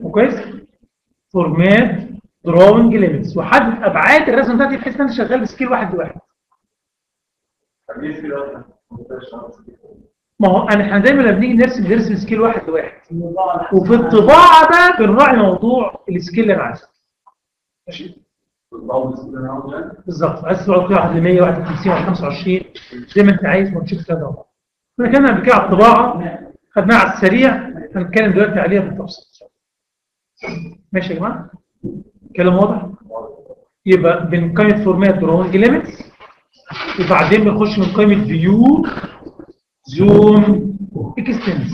وكويس فورمات دراونج ليميتس، وحدد ابعاد الرسمه بتاعتي بحيث ان انت شغال بسكيل واحد لواحد. طب ليه سكيل واحد؟ ما هو احنا دايما لما بنيجي نرسم سكيل واحد لواحد، وفي الطباعه ده بنراعي موضوع السكيل اللي انا عايزه. ماشي؟ بالظبط، عايز تقعد واحد ل 100 واحد ل 50 واحد ل 25 زي ما انت عايز ونشوف كده اهو. احنا كنا قبل كده على الطباعه خدناها على السريع، هنتكلم دلوقتي عليها بالتفصيل. ماشي يا جماعه؟ كلام واضح؟ يبقى بنقيم فورمات دراونج ليميتس، وبعدين بنخش من قائمه فيو زوم اكستنس.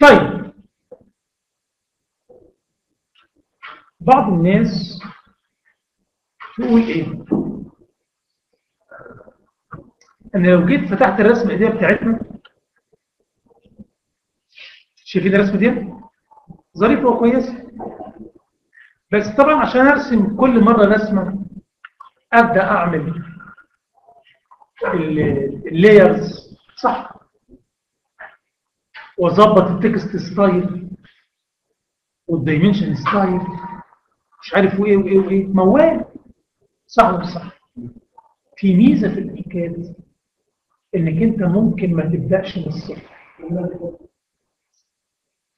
طيب بعض الناس تقول ايه؟ انا لو جيت فتحت الرسمه الايديه بتاعتنا، شايفين الرسمه دي؟ ظريفه وكويسه، بس طبعا عشان ارسم كل مره رسمه ابدا اعمل اللايرز صح، واظبط التكست ستايل والدايمنشن ستايل مش عارف وايه وايه وايه، موال صح ولا مش صح؟ في ميزه في الاوتوكاد انك انت ممكن ما تبداش من الصفر،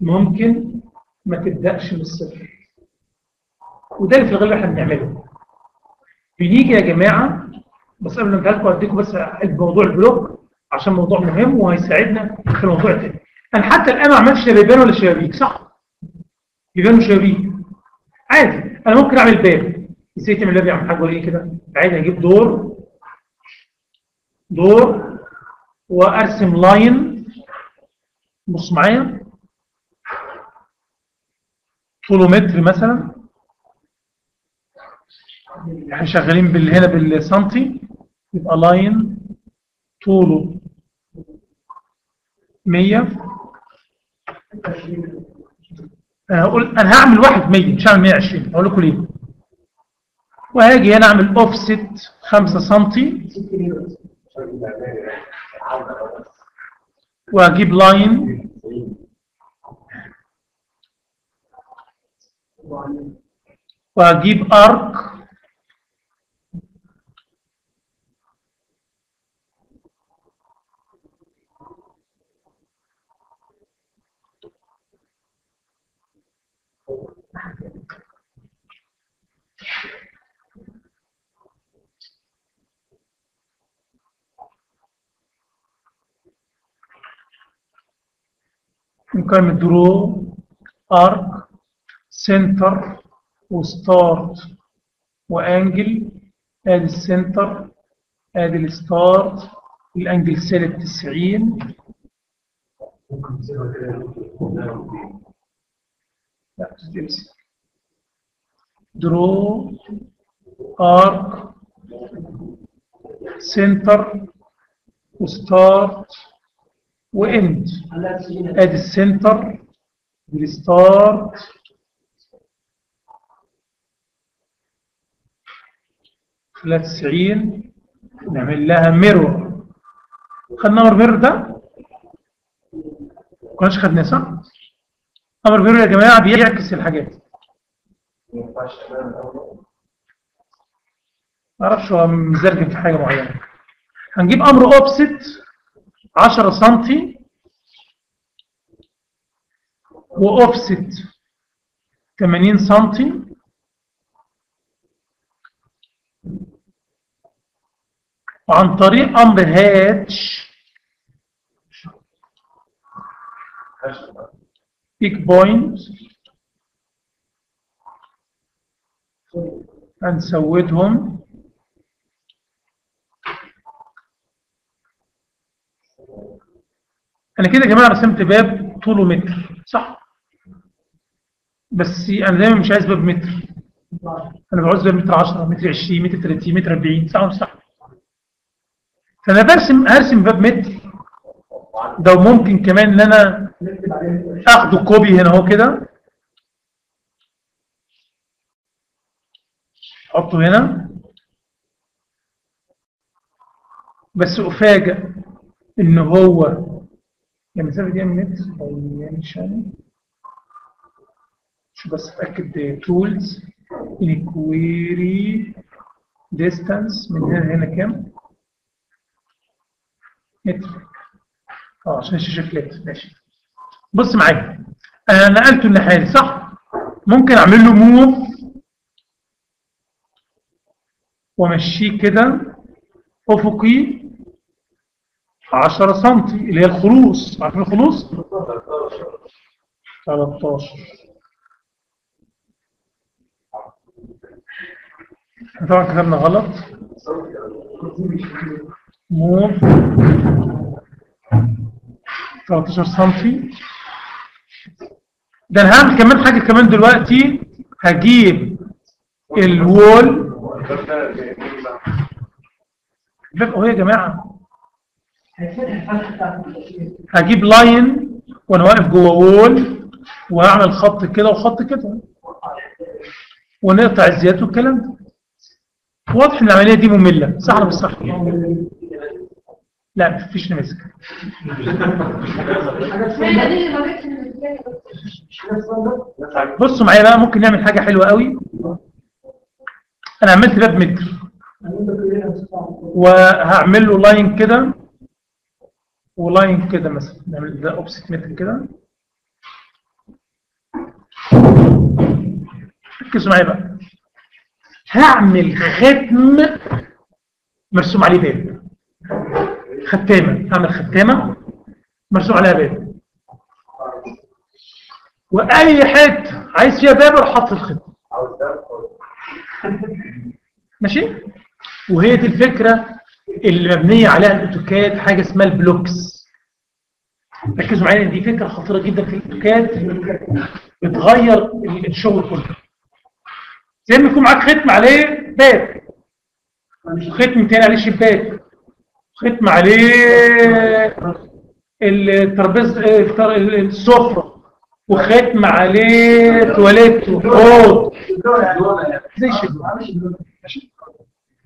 ممكن ما تبداش من الصفر، وده اللي في الغالب احنا بنعمله. بنيجي يا جماعه، بس قبل ما اديلكم بس الموضوع البلوك عشان موضوع مهم وهيساعدنا في الموضوع التاني. انا حتى الان ما عملتش بيبان ولا شبابيك صح؟ بيبان وشبابيك عادي، انا ممكن اعمل باب. ازاي تعمل باب يا عم حاج ولا ايه كده؟ عادي اجيب دور وارسم لاين، بص معايا طوله متر مثلا، احنا شغالين هنا بالسنتي، يبقى لاين طوله 100. انا هعمل واحد 100 مش هعمل 120، هقول لكم ليه. وهاجي هنا اعمل اوفست 5 سنتي، واجيب لاين واجيب ارك نقيم درو ارك سنتر وستارت وانجل، ادي السنتر ادي الستارت، الانجل سالب 90. درو ارك سنتر وستارت واند، ادي السنتر الستارت فلات 90، نعمل لها ميرور. خدنا امر ميرور ده؟ ما كناش خدناه صح؟ امر ميرور يا جماعه بيعكس الحاجات. ما ينفعش ما اعرفش هو مزرجم في حاجه معينه. هنجيب امر اوبست 10 سم واوفست 80 سم، وعن طريق امر هاتش بيك بوينت هنسودهم انا كده يا جماعه. رسمت باب طوله متر صح، بس انا دايما مش عايز باب متر، انا بعوز باب متر 10 متر 20 متر 30 متر 40 صح ولا صح؟ فانا هرسم باب متر ده، وممكن كمان ان انا اخده كوبي هنا اهو كده، احطه هنا، بس افاجئ ان هو المسافه دي من متر دايمنشن بس اتاكد تولز الكويري ديستانس من هنا لهنا كام؟ متر. عشان شكلت ماشي. بص معايا انا نقلته الناحيه دي صح؟ ممكن اعمل له موف وامشيه كده افقي 10 سم اللي هي الخروص، عارفين الخروص؟ 13 طبعا كتبنا غلط. موف 13 سم. ده انا هعمل كمان حاجه كمان دلوقتي، هجيب الوول. اهو يا جماعه هجيب لاين وانا واقف جوه وول، وهعمل خط كده وخط كده ونقطع الزيات والكلام ده. واضح ان العمليه دي ممله صح ولا مش صح؟ لا مفيش نماذج. بصوا معايا بقى، ممكن نعمل حاجه حلوه قوي. انا عملت باب متر وهعمل له لاين كده ولاين كده مثلا، نعمل ده اوفست متر كده. ركزوا معايا بقى، هعمل ختم مرسوم عليه باب، ختامه، هعمل ختامه مرسوم عليها باب، واي حته عايز فيها باب اروح حاطط الختم. ماشي؟ وهي دي الفكره اللي مبنيه عليها الاوتوكاد، حاجه اسمها البلوكس. ركزوا معايا، دي فكره خطيره جدا في الاوتوكاد، بتغير الشغل كله. زي ما يكون معاك ختم عليه باب، ختم تاني عليه شباك، ختم عليه الترابيزه السفره، وختم عليه تواليت وحوض زي شباك.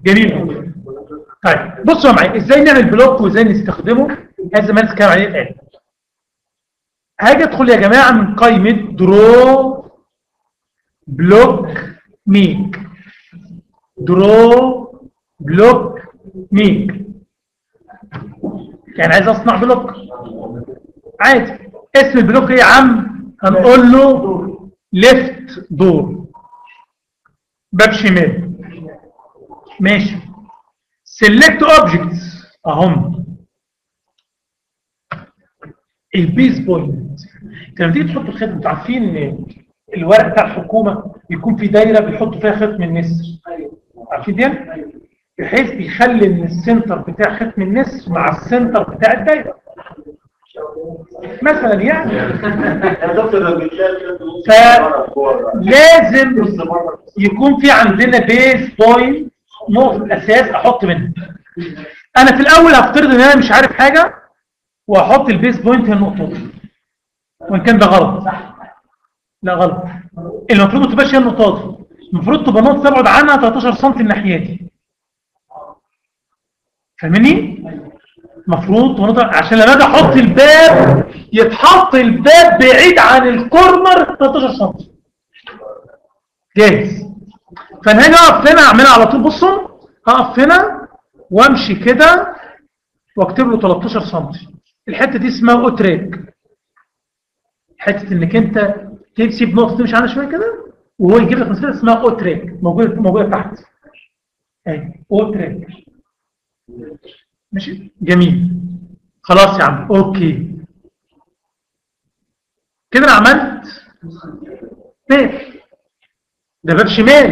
جميل. طيب بصوا معايا ازاي نعمل بلوك وازاي نستخدمه. هذا ما نتكلم عليه الان. هاجي ادخل يا جماعه من قائمه درو بلوك ميك، درو بلوك ميك، يعني عايز اصنع بلوك عادي. اسم البلوك ايه يا عم؟ هنقول له ليفت دور، باب شمال. ماشي. سيلكت اوبجكتس اهم البيز بوينت. لما تيجي تحط الختم، انتوا عارفين الورق بتاع الحكومه بيكون في دايره بيحطوا فيها ختم النسر، عارفين دي؟ بحيث بيخلي ان السنتر بتاع ختم النسر مع السنتر بتاع الدايره مثلا، يعني فلازم يكون في عندنا بيز بوينت، نقطه الاساس احط منها. انا في الاول هفترض ان انا مش عارف حاجه واحط البيز بوينت هي النقطه دي، وان كان ده غلط. لا غلط، المفروض ما تبقاش هي النقطه دي، المفروض تبقى نقطه تبعد عنها 13 سم الناحيه دي. فاهمني؟ المفروض تبقى، عشان لما اجي احط الباب يتحط الباب بعيد عن الكورنر 13 سم. جاهز. فانا هاجي اقف هنا اعملها على طول. بصوا هقف هنا وامشي كده واكتب له 13 سم. الحته دي اسمها اوتريك، حته انك انت تسيب نقطه تمشي عنها شويه كده وهو يجيب لك مسافه، اسمها اوتريك، موجوده تحت اهي اوتريك. ماشي. جميل. خلاص يا عم. اوكي كده انا عملت باب. ده باب شمال.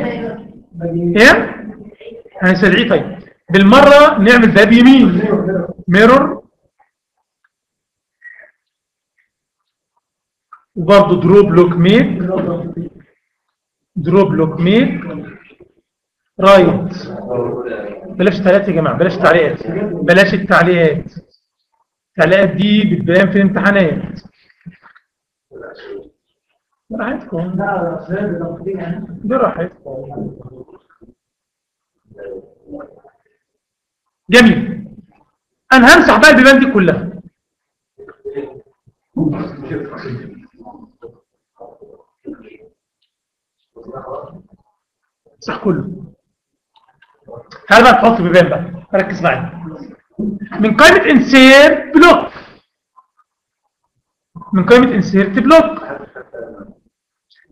ايه؟ هنسرعيه. طيب بالمره نعمل باب يمين. ميرور وبرضه درو بلوك ميك، درو بلوك ميك رايت. بلاش تعليقات يا جماعه، بلاش تعليقات، بلاش التعليقات. التعليقات دي بتبان في الامتحانات. براحتكم. براحتكم. جميل. انا همسح بقى البيبان دي كلها. كله. تعال بقى تحط بيبان بقى، ركز معايا. من قائمة انسيرت بلوك، من قائمة انسيرت بلوك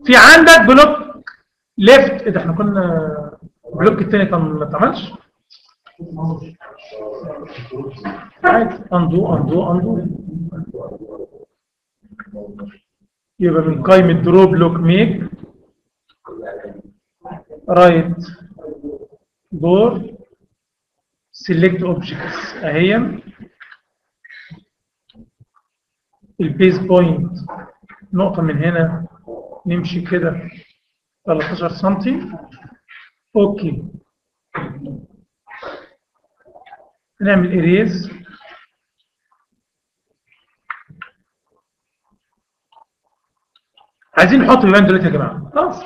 في عندك بلوك ليفت. ايه ده احنا كنا البلوك الثاني كان ما اتعملش؟ عادي اندو اندو اندو. يبقى من قائمة درو بلوك ميك رايت دور سيلكت اوبجكتس اهي البيز بوينت نقطة من هنا نمشي كده 13 سم. اوكي نعمل اريز عايزين نحط البيان دلوقتي يا جماعة خلاص.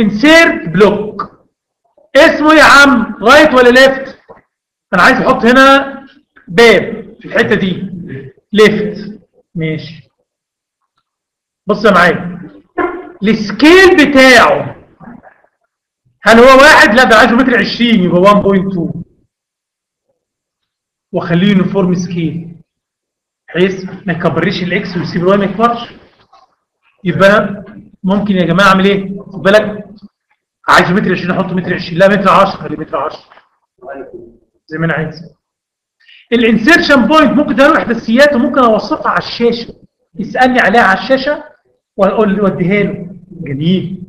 انسيرت بلوك اسمه يا عم رايت ولا ليفت؟ انا عايز احط هنا باب في الحتة دي ليفت. ماشي بص يا معايا السكيل بتاعه هل هو واحد؟ لا ده عايزه متر 20 يبقى 1.2 واخليه يونيفورم سكيل بحيث ما يكبرش الاكس ويسيب الواي ما يكبرش. يبقى ممكن يا جماعه اعمل ايه؟ خد بالك عايزه متر 20 احطه متر 20 لا متر 10 خليه متر 10 زي ما انا عايز. الانسيرشن بوينت ممكن ده له احداثيات وممكن اوصفها على الشاشه يسالني عليها على الشاشه واقول له وديها له. جميل.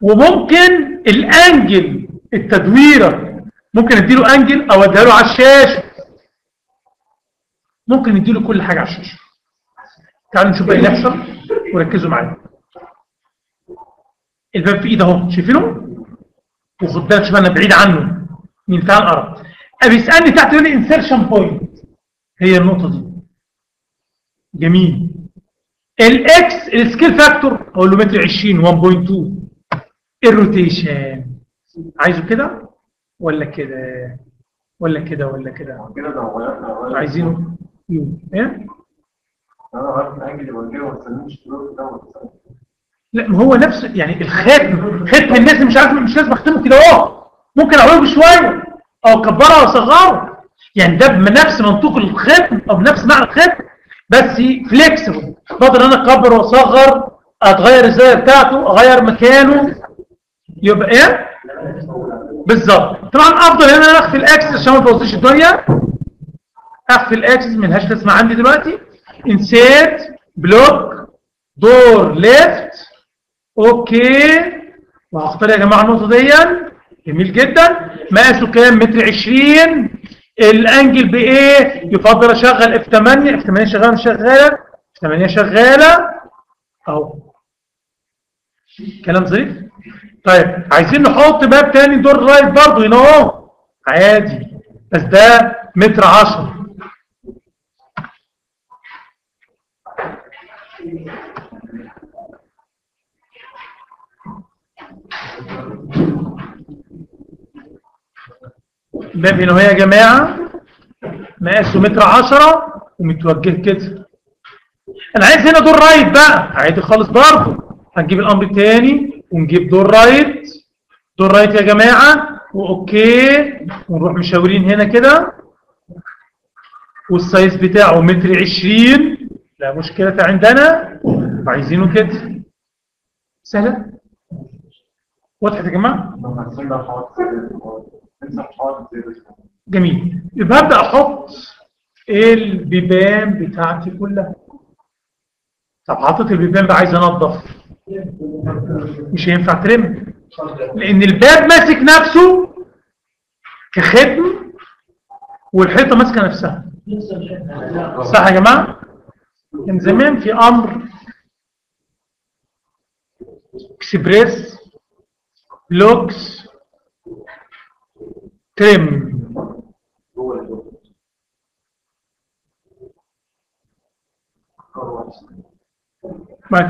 وممكن الانجل التدويره ممكن اديله انجل او اديها له على الشاشه. ممكن نديله كل حاجه على الشاشه. تعالوا نشوف بقى اللي يحصل وركزوا معايا. الباب في ايد اهو شايفينه؟ وخد بالك شوف انا بعيد عنه. مين تعال نقرا. بيسالني تحت يقول لي انسيرشن بوينت هي النقطه دي. جميل. الاكس السكيل فاكتور اقول له متر 20 1.2. الروتيشن عايزه كده ولا كده ولا كده ولا كده؟ عايزينه ايه؟ لا ما هو نفسه يعني الختم ختم الناس مش عارف مش لازم اختمه كده اهو. ممكن اعوضه بشويه او اكبره او اصغره يعني ده بنفس منطوق الختم او بنفس معنى الختم بس فليكسبل بقدر انا اكبر واصغر اتغير الزاويه بتاعته اغير مكانه. يبقى ايه؟ بالظبط. طبعا افضل ان انا اخفي الاكسس عشان ما توصلش الدنيا. اخفي الاكسس ملهاش لازمه عندي دلوقتي. انسيرت بلوك دور ليفت. اوكي وهختار يا جماعه النقطه دي. جميل جدا. مقاسه كام؟ متر 20. الانجل بايه؟ يفضل اشغل اف 8. اف 8 شغاله مش شغاله؟ اف 8 شغاله اهو. كلام ظريف. طيب عايزين نحط باب تاني دور رايت برضه هنا اهو عادي بس ده متر 10. الباب هنا اهو يا جماعه مقاسه متر 10 ومتوجه كده. انا عايز هنا دور رايت بقى عادي خالص برضه. هنجيب الامر التاني ونجيب دور رايت. دور رايت يا جماعه واوكي ونروح مشاورين هنا كده. والسايز بتاعه متر 20 لا مشكله عندنا عايزينه كده. سهله واضحه يا جماعه. جميل. يبقى هبدا احط البيبان بتاعتي كلها. طب حطيت البيبان بقى عايز انضف مش هينفع ترم لان الباب ماسك نفسه كختم والحيطه ماسكه نفسها. صح يا جماعه؟ كان زمان في امر اكسبريس بلوكس ترم.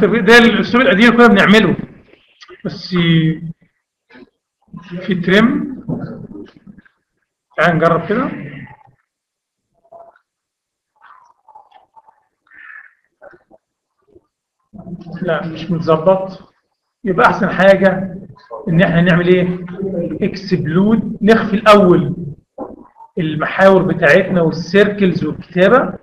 ده الاسلوب القديم كنا بنعمله بس في ترم. تعال نجرب كده. لا مش متظبط. يبقى احسن حاجه ان احنا نعمل ايه؟ اكسبلود، نخفي الاول المحاور بتاعتنا والسيركلز والكتابه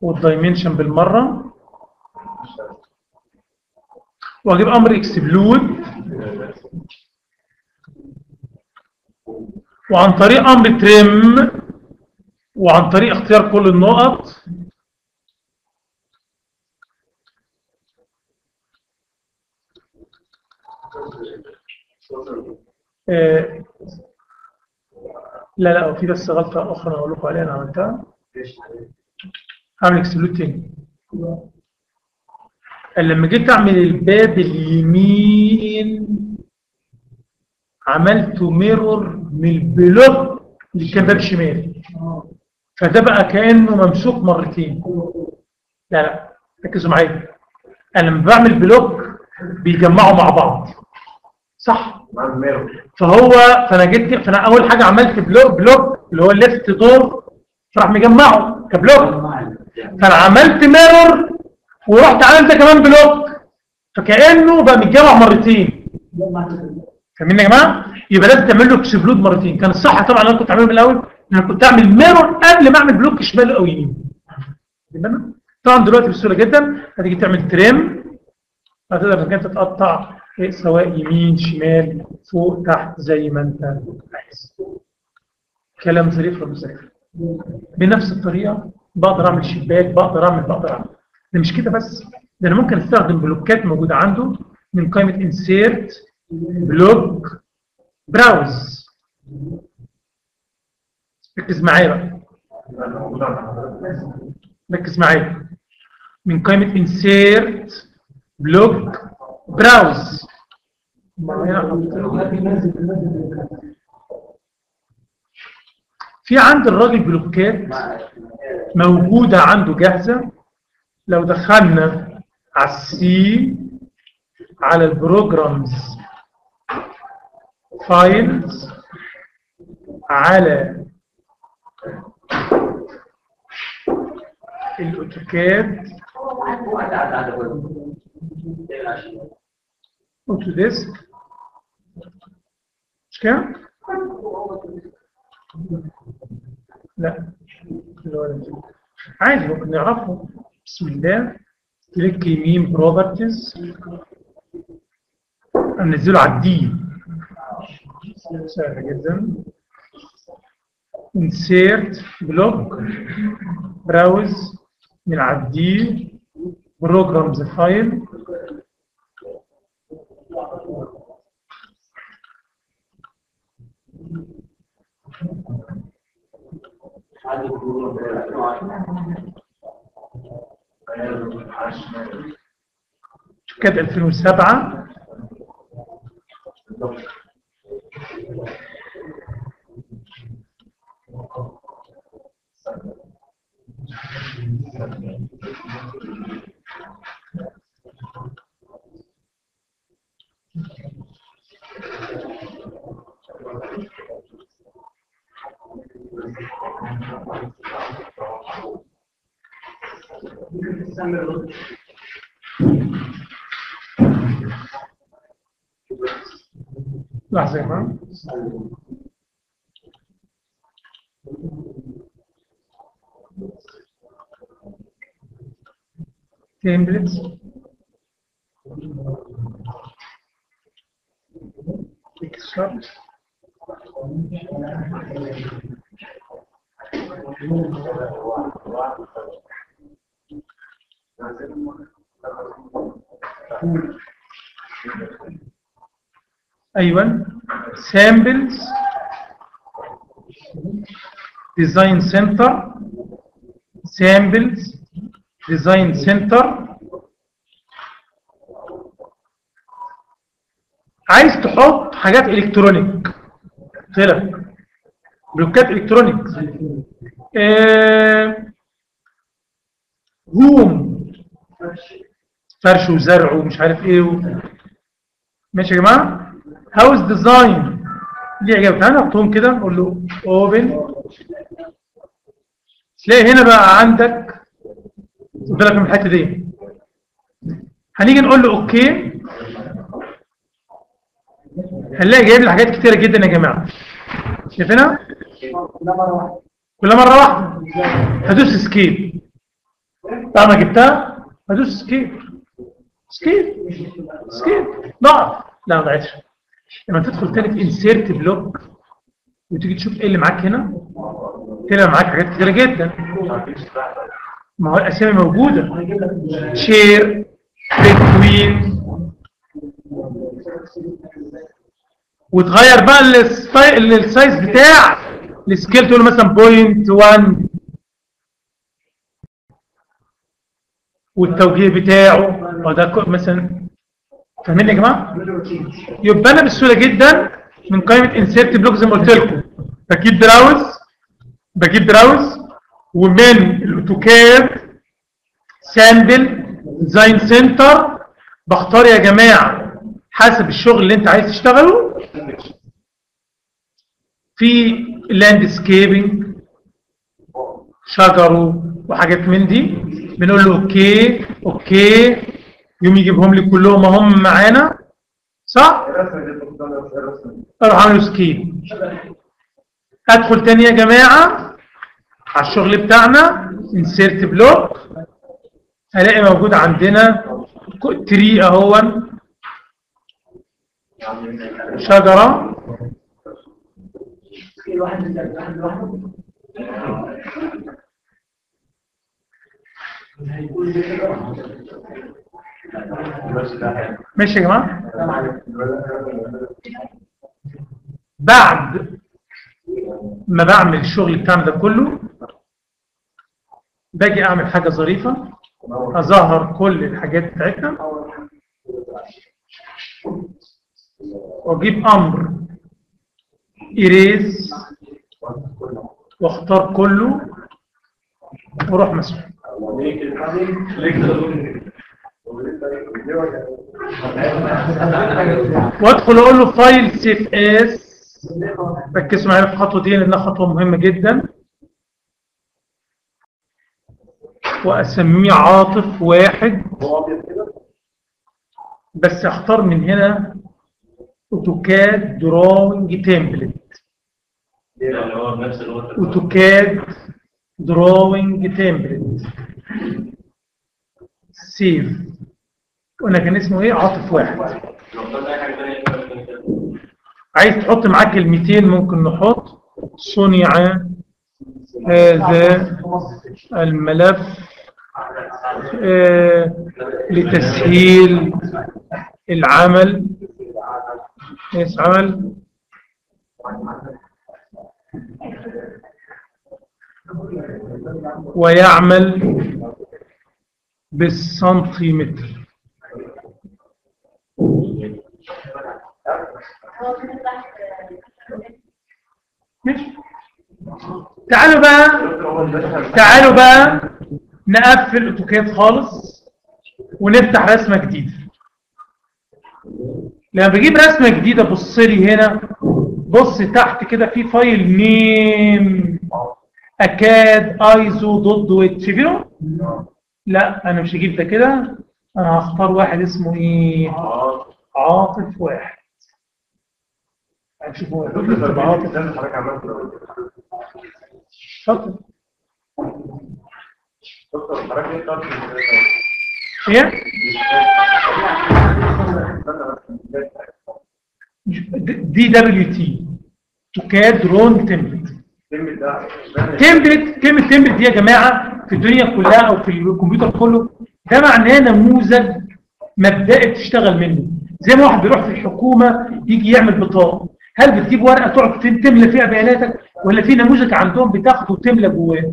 والدايمنشن بالمره، واجيب امر اكسبلود، وعن طريق امر تريم، وعن طريق اختيار كل النقط لا لا، وفي بس غلطه اخرى هقول لكم عليها انا عملتها، هعمل اكسبلود تاني. لما جيت اعمل الباب اليمين عملته ميرور من البلوك اللي كان باب شمال، فده بقى كانه ممسوك مرتين. لا لا ركزوا معايا، انا لما بعمل بلوك بيجمعوا مع بعض صح؟ فانا اول حاجه عملت بلوك اللي هو ليفت دور فراح مجمعه كبلوك، فانا عملت ميرور ورحت عملت كمان بلوك فكانه بقى متجمع مرتين. فاهمين يا جماعه؟ يبقى لازم تعمل له اكسبلود مرتين. كان الصح طبعا انا كنت عامله من الاول ان انا كنت اعمل ميرور قبل ما اعمل بلوك شمال او يمين. تمام؟ طبعا دلوقتي بسهوله جدا هتيجي تعمل تريم، هتقدر انك انت تقطع سواء يمين شمال فوق تحت زي ما انت عايز. كلام ظريف ومذاكر. بنفس الطريقه بقدر اعمل شباك، بقدر اعمل ده مش كده بس، ده انا ممكن استخدم بلوكات موجوده عنده من قائمه انسيرت بلوك براوز. ركز معايا بقى، ركز معايا، من قائمه انسيرت بلوك براوز في عند الراجل بلوكات موجوده عنده جاهزه. لو دخلنا على السي، على البروجرامز فايلز، على الاوتوكاد اوتو ديسك، مش كده؟ لا عادي ممكن نعرفه. بسم الله، كليك يمين بروبرتيز، انزله على الدي، سهل جدا، انسيرت بلوك براوز، من على الدي بروجرامز فايل، كاد 2007 لحظة يا جماعة. تمبلتس اكسبلت ايوه سامبلز ديزاين سنتر، سامبلز ديزاين سنتر. عايز تحط حاجات الكترونيك، طلع بلوكات الكترونيك، هوم فرش وزرع ومش عارف ايه ماشي يا جماعه. هاوس ديزاين دي عجبتني، هنحطهم كده نقول له اوبن، تلاقي هنا بقى عندك، خد بالك من الحته دي، هنيجي نقول له اوكي هنلاقي جايب لي حاجات كتيرة جدا يا جماعة. شايفينها؟ كل مرة واحدة هدوس سكيب. بعد ما جبتها هدوس سكيب سكيب سكيب ضاعت. لا ما ضاعتش. لما تدخل تاني في انسيرت بلوك وتيجي تشوف ايه اللي معاك هنا، طلع معاك حاجات كتيرة جدا. ما هو الاسامي موجودة. شير بتوين، وتغير بقى السايز بتاعك. السكيل تقول مثلا بوينت 1 والتوجيه بتاعه ده مثلا. فاهمين يا جماعه؟ يبقى انا بسهوله جدا من قائمه انسيرت بلوك زي ما قلت لكم بجيب براوز ومن الاوتوكاد سامبل ديزاين سنتر بختار يا جماعه حسب الشغل اللي انت عايز تشتغله. في لاندسكيبنج شجره وحاجات من دي بنقول له اوكي يوم يجيبهم لي كلهم اهم معانا صح؟ اروح اعمل سكيب. ادخل تاني يا جماعه على الشغل بتاعنا انسيرت بلوك، الاقي موجود عندنا تري اهو، شجره ماشي يا جماعه. بعد ما بعمل الشغل بتاعنا ده كله باجي اعمل حاجه ظريفه اظهر كل الحاجات بتاعتنا واجيب امر إيريز واختار كله واروح مسحه. وادخل اقول له فايل سيف اس. ركزوا معايا في الخطوه دي لانها خطوه مهمه جدا. واسميه عاطف واحد بس، اختار من هنا اوتوكاد دراونج تمبلت. اوتوكاد دراونج تمبلت سيف. وانا كان اسمه ايه؟ عاطف واحد. عايز تحط معاك كلمتين ممكن نحط صنع هذا الملف لتسهيل العمل. ايش عمل؟ ويعمل بالسنتيمتر. ماشي. تعالوا بقى نقفل اوتوكاد خالص ونفتح رسمه جديده. لما بجيب رسمه جديده بص لي هنا، بص تحت كده في فايل نيم اكاد ايزو دوت ويت. شايفينه؟ لا انا مش هجيب ده كده، انا هختار واحد اسمه ايه؟ عاطف واحد. هنشوف هو عاطف ده اللي حضرتك عملته ده. شاطر. ايه؟ دي دبليو تي اوتوكاد رون تمبلت. تمبلت دي يا جماعه في الدنيا كلها او في الكمبيوتر كله ده معناه نموذج مبدئي تشتغل منه. زي ما واحد بيروح في الحكومه يجي يعمل بطاقه، هل بتجيب ورقه تقعد تملى فيها بياناتك ولا في نموذج عندهم بتاخده وتملى جواه؟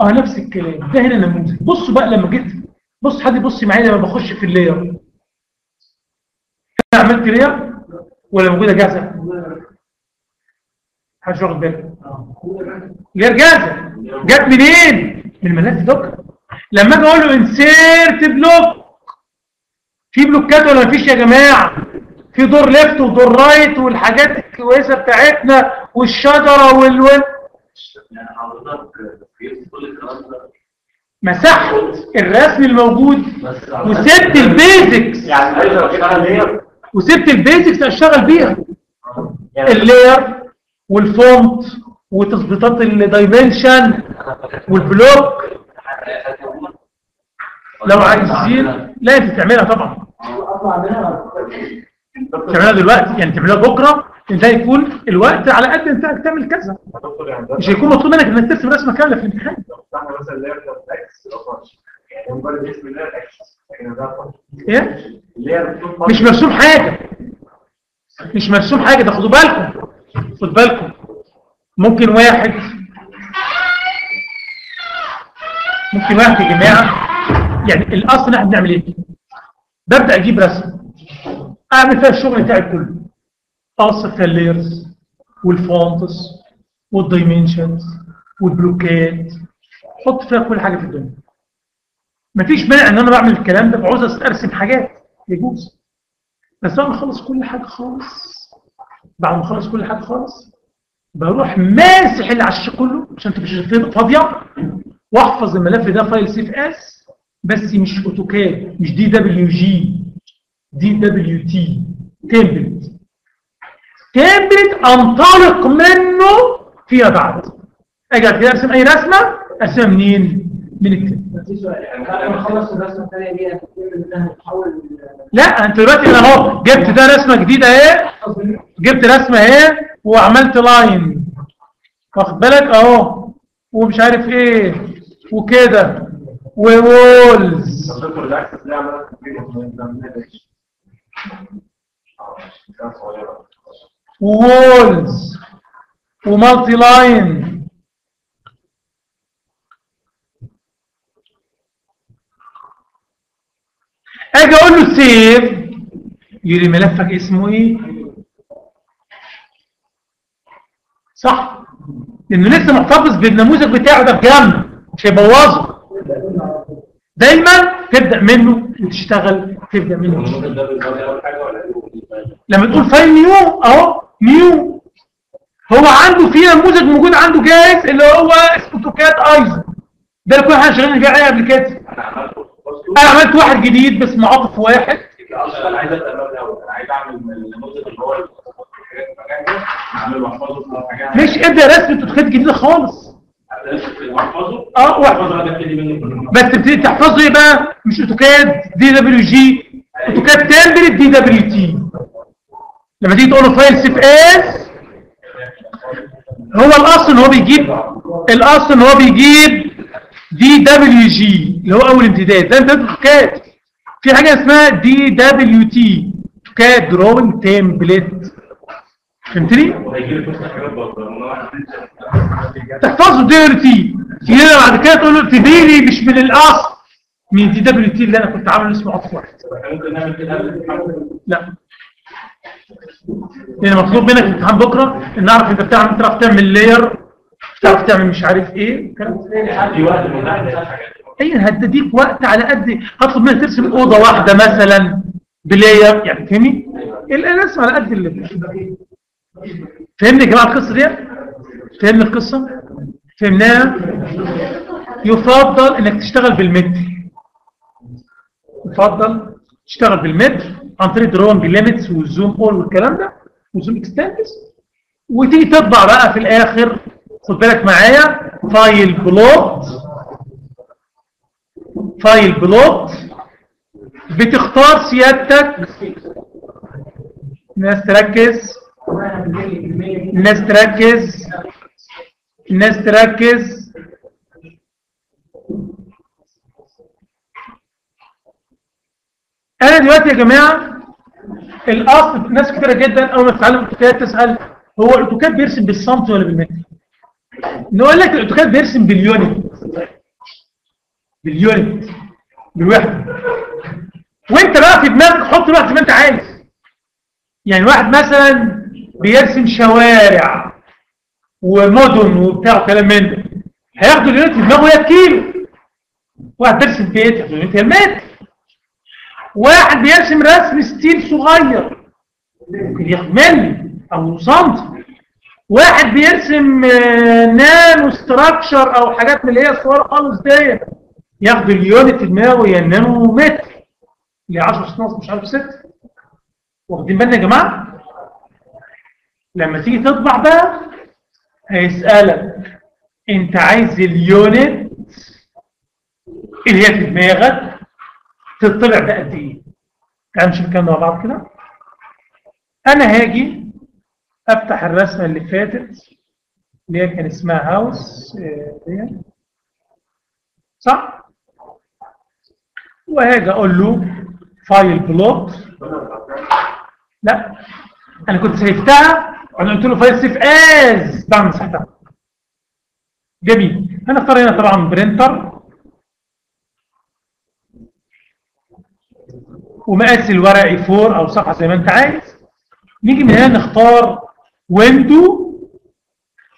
اه نفس الكلام ده هنا نموذج. بصوا بقى لما جيت بص حد يبص معايا لما بخش في اللاير. انا عملت لاير ولا موجوده جاهزه؟ محدش واخد باله. لاير جاهزه جت منين؟ من ملف دوكر. لما اجي اقول له انسيرت بلوك، في بلوكات ولا مفيش يا جماعه؟ في دور ليفت ودور رايت والحاجات الكويسه بتاعتنا والشجره والويل. مسحت الرسم الموجود وسبت البيزكس، وسبت البيزكس اشتغل بيها، اللاير والفونت وتظبيطات الدايمنشن والبلوك لو عايزين. لا انت تعملها طبعا، تعملها دلوقتي يعني، تعملها بكره انت هيكون الوقت على قد انت هتعمل كذا، مش هيكون مطلوب منك انك ترسم رسمه كامله في الامتحان. ايه؟ مش مرسوم حاجه، مش مرسوم حاجه ده، خدوا بالكم خد بالكم. ممكن واحد يا جماعه يعني الاصل احنا بنعمل ايه؟ ببدا اجيب رسم اعمل فيها الشغل بتاعي كله، اوصف فيها الليرز والفونتس والدايمنشنز والبلوكات، احط فيها كل حاجه في الدنيا. مفيش مانع ان انا بعمل الكلام ده، بعوز ارسم حاجات يجوز، بس بعد ما اخلص كل حاجه خالص، بعد ما اخلص كل حاجه خالص بروح ماسح اللي على الشاشة كله عشان تبقى فاضيه، واحفظ الملف ده فايل سيف اس، بس مش اوتوكاد، مش دي دبليو جي، دي دبليو تي تمبلت. تمبلت انطلق منه فيما بعد، اجي كده ارسم اي رسمه ارسمها منين؟ من التمبلت. انا خلصت الرسمه الثانيه دي التمبلت ده هتحول. لا انت دلوقتي انا اهو جبت ده رسمه جديده اهي، جبت رسمه اهي وعملت لاين واخد بالك اهو ومش عارف ايه وكده وولز. وولز ومالتي لاين اجي اقول له سيف، يقول ملفك اسمه ايه؟ صح؟ لانه لسه محتفظ بالنموذج بتاعه ده بجنب، مش هيبوظه. دايما تبدا منه وتشتغل، تبدا منه وتشتغل. لما تقول فايل نيو اهو نيو، هو عنده في نموذج موجود عنده جاهز اللي هو اسمه اوتوكاد ايزو، ده اللي كنا احنا شغالين بيه عليه قبل كده. انا عملت واحد جديد باسم عاطف واحد. انا عايز ابدا من الاول، انا عايز اعمل النموذج اللي هو مش ابدا رسم تدخل جديده خالص. واحفظه؟ اه واحفظه، بس تبتدي تحفظه ايه بقى؟ مش اوتوكاد دي دبليو جي، اوتوكاد تمبلت دي دبليو تي. لما تيجي تقول له فايل سيف اس، هو الاصل ان هو بيجيب، الاصل ان هو بيجيب دي دبليو جي اللي هو اول امتداد، ده امتداد اوتوكاد. في حاجه اسمها دي دبليو تي، اوتوكاد دروينج تمبلت. فهمتني؟ تحفظوا دي دبليو تي، تيجي بعد كده تقول له ابتدي لي مش من الاصل، من دي دبليو تي اللي انا كنت عامله اسمه عطف واحد. ممكن نعمل كده؟ لا. لان مطلوب منك في امتحان بكره ان نعرف انت بتعمل، تعرف تعمل لاير، تعرف تعمل مش عارف ايه، الكلام ده. ايوه هتديك وقت على قد، هطلب منك ترسم اوضه واحده مثلا بلاير، يعني فهمني؟ الرسم على قد اللي فهمني يا جماعه القصه دي؟ فهمني القصه؟ فهمناها؟ يفضل انك تشتغل بالمتر. يفضل تشتغل بالمتر عن طريق درون بالليمتس والزوم اول والكلام ده والزوم اكستنس، وتيجي تطبع بقى في الاخر خد بالك معايا فايل بلوت، فايل بلوت بتختار سيادتك. الناس تركز، الناس تركز، الناس تركز. انا دلوقتي يا جماعه الاصل ناس كتيره جدا اول ما تتعلم اوتوكاد تسال هو الاوتوكاد بيرسم بالسنتي ولا بالمتر؟ نقول لك الاوتوكاد بيرسم باليونت، باليونت بالوحده، وانت بقى في دماغك حط الوحده زي ما انت عايز. يعني واحد مثلا بيرسم شوارع ومدن وبتاع وكلام من ده، هياخدوا اليونت في دماغه هي الكيلو. واحد بيرسم بيت ياخد اليونت هي المتر. واحد بيرسم رسم ستيل صغير ممكن ياخد ملي او سنتي. واحد بيرسم نانو ستراكشر او حاجات من اللي هي الصغيره خالص ديت ياخدوا اليونت في دماغه ويناموا متر ل 10 12 مش عارف 6. واخدين بالنا يا جماعه؟ لما تيجي تطبع بقى هيسالك انت عايز اليونت اللي هي في دماغك تطلع بقد ايه؟ تعالوا نشوف الكلام ده مع بعض كده. انا هاجي افتح الرسمه اللي فاتت اللي هي كان اسمها هاوس دي صح؟ وهاجي اقول له فايل بلوت. لا انا كنت سيفتها وانا قلت له فايل سيف از بعد ما مسحتها. جميل. هنختار هنا طبعا برينتر ومقاس الورقي 4 او صفحه زي ما انت عايز. نيجي من هنا نختار ويندو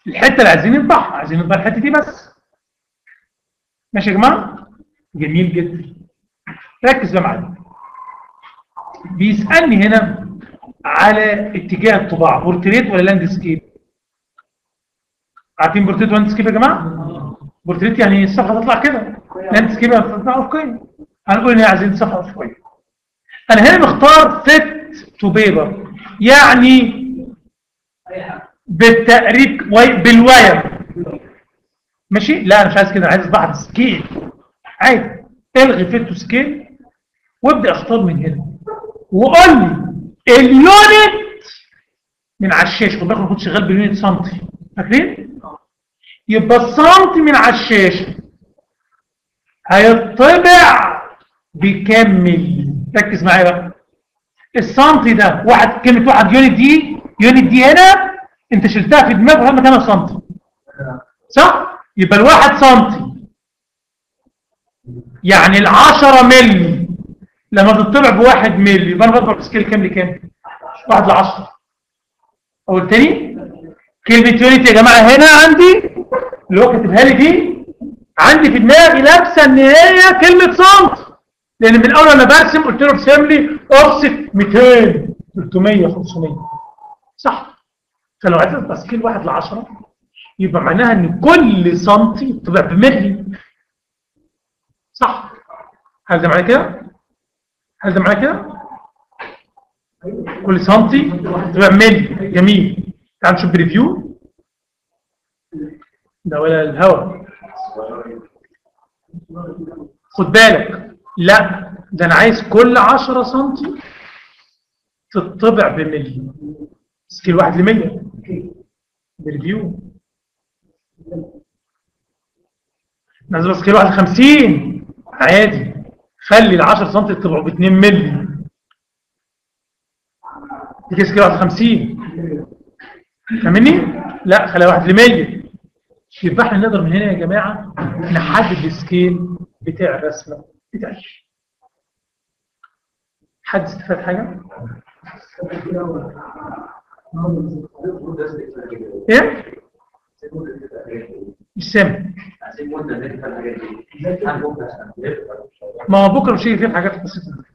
الحته اللي عايزين نطبعها، عايزين نطبع الحته دي بس. ماشي يا جماعه؟ جميل جدا. ركز بقى معايا. بيسالني هنا على اتجاه الطباعه بورتريت ولا لاندسكيب. عارفين بورتريت ولاندسكيب يا جماعه؟ بورتريت يعني الصفحه تطلع كده، لاندسكيب هتطلع افقيه. هنقول ان عايزين صفحه افقيه. انا هنا مختار فيت تو بيبر يعني بالتقريب بالواير. ماشي؟ لا انا مش عايز كده، انا عايز اطبعها بسكيل عادي. الغي فيت تو سكيل وابدا اختار من هنا وقول لي اليونت من على الشاشه. خد بالك انا كنت شغال باليونت سنتي، فاكرين؟ يبقى السنتي من على الشاشه هيطبع بكام مللي. ركز معايا بقى. السنتي ده واحد، كلمه واحد يونت دي، يونت دي هنا انت شلتها في دماغك وهي مكانها سنتي صح؟ يبقى الواحد سنتي يعني ال10 مللي لما تطلع ب1 مللي يبقى انا بضرب بسكيل كام لكام؟ 1/10. اقول تاني كلمه يونت يا جماعه هنا عندي اللي هو كاتبها لي دي عندي في دماغي لابسه ان هي كلمه سنتي، لان من اول ما برسم قلت له ارسم لي اوفست 200 300 500 صح؟ فلو عايز تطبع سكيل 1/10 يبقى معناها ان كل سنتي طبع بملي صح؟ هل ده معناه كده؟ هل ده معناه كده؟ كل سنتي طبع بملي. جميل. تعال نشوف بريفيو. ده ولا الهوا. خد بالك. لا ده انا عايز كل 10 سنتي تطبع بملي. سكيل 1/100. بريفيو. نازل سكيل 1/50 عادي. خلي ال 10 سم تطبعوا ب 2 مللي. دي سكيل 1/50. فاهمني؟ لا خليها 1/100. يبقى احنا نقدر من هنا يا جماعه نحدد السكيل بتاع الرسمه بتاعتنا. حد استفاد حاجه؟ ايه؟ مش سامع. ما هو بكره مش هيجي فيه حاجات بسيطه.